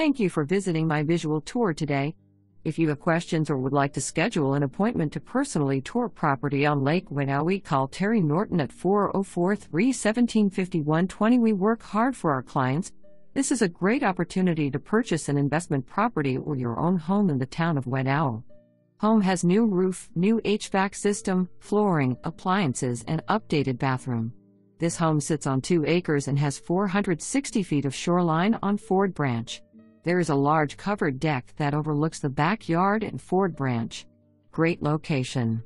Thank you for visiting my visual tour today. If you have questions or would like to schedule an appointment to personally tour property on Lake Wedowee, call Terry Norton at 404-317-5120. We work hard for our clients. This is a great opportunity to purchase an investment property or your own home in the town of Wedowee. Home has new roof, new HVAC system, flooring, appliances, and updated bathroom. This home sits on 2 acres and has 460 feet of shoreline on Ford Branch. There is a large covered deck that overlooks the backyard and Ford Branch. Great location.